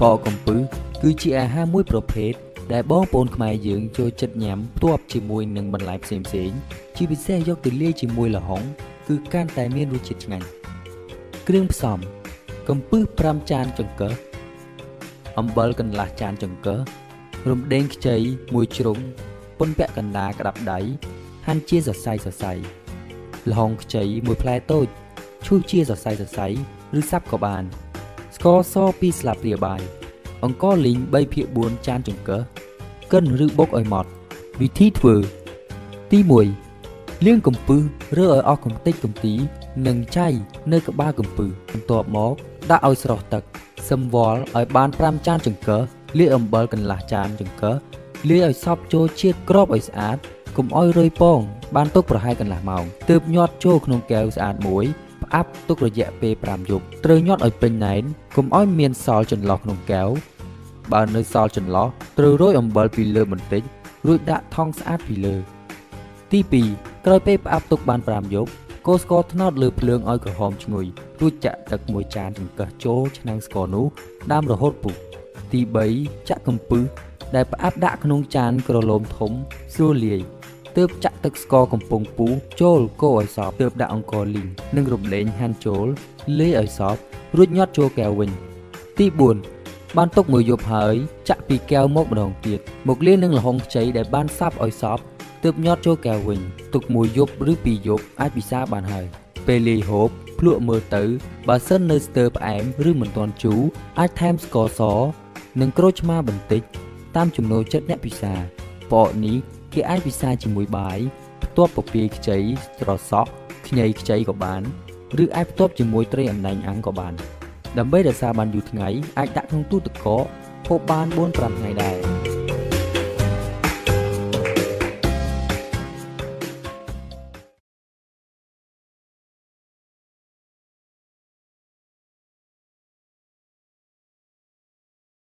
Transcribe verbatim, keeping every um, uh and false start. ពកកំពឹសគឺជាអាហារមួយប្រភេទដែលបងប្អូនខ្មែរយើងចូលចិត្តញ៉ាំផ្ទាប់ជាមួយនឹងបន្លែផ្សេងៗជាពិសេសយកទៅលាយជាមួយល្ហុងគឺកាន់តែមានរសជាតិឆ្ងាញ់គ្រឿងផ្សំកំពឹសប្រាំចានចង្កឹះអំបិលកន្លះចានចង្កឹះរំដេងខ្ចីមួយជ្រុងពនពាក់កណ្ដាលក្តាប់ដៃហាន់ជាសរសៃសរសៃល្ហុងខ្ចីមួយផ្លែតូចឈូសជាសរសៃសរសៃឬសាប់ក៏បានស្ករសពីរស្លាបព្រាបាយអង្ករលីង បីភាគបួន ចានចង្កឹះកិនឬបុកឲ្យម៉ត់វិធីធ្វើទីមួយលាងកំពឹសរើឲ្យអស់កម្ទេចកំទីនិងចៃនៅក្បាលកំពឹសបន្ទាប់មកដាក់ឲ្យស្រុះទឹកសំវល់ឲ្យបានប្រាំចានចង្កឹះលាយអំបិលកន្លះចានចង្កឹះលាយឲ្យសព្វចូលជាតិក្របឲ្យស្អាតកុំឲ្យរយពងបានទុកប្រហែលកន្លះម៉ោងទើបញាត់ចូលក្នុងកែវស្អាតមួយផ្អាប់ទុករយៈពេលប្រាំយប់ត្រូវញាត់ឲ្យពេញណែនកុំឲ្យមានសល់ចន្លោះក្នុងកែវបើនៅសល់ចន្លោះត្រូវរោយអំបិលពីលើបន្តិចរួចដាក់ថង់ស្អាតពីលើទីពីរក្រោយពេលផ្អាប់ទុកបានប្រាំយប់កូរស្ករត្នោតលើភ្លើងឲ្យក្រហមឈ្ងុយរួចចាក់ទឹកមួយចានចង្កឹះចូលឆ្នាំងស្ករនោះដាំរហូតពុះទីបីចាក់កំពឹសដែលផ្អាប់ដាក់ក្នុងចានក្រឡូមធំស្រួលលាយទើបចាក់ទឹកស្ករកំពង់ពូចូលកូរឲ្យសព្វទើបដាក់អង្ករលីងនិងរំលែងហាន់ចូលលាយឲ្យសព្វរួចញាត់ចូលកែវវិញទីបួនបានទុកមួយយប់ហើយចាក់ពីកែវមកម្ដងទៀតមកលាយនឹងល្ហុងខ្ចីដែលបានសាប់ឲ្យសព្វទើបញាត់ចូលកែវវិញទុកមួយយប់ឬពីរយប់អាចពិសារបានហើយពេលលាយហូបភ្លក់មើលទៅបើសិននៅស្ទើរផ្អែមឬមិនទាន់ជូរអាចថែមស្ករសនិងក្រូចឆ្មាបន្តិចតាមចំណូលចិត្តអ្នកពិសាបកនេះគេអាចពិសាជាមួយបាយផ្ទាប់ពពាយខ្ចីត្រសក់ខ្ញីខ្ចីក៏បានឬអាចផ្ទាប់ជាមួយត្រីអណ្ដែងអាំងក៏បានដើម្បីរក្សាបានយូរថ្ងៃអាចដាក់ក្នុងទូទឹកកកហូបបាន bốn-5 ថ្ងៃដែរ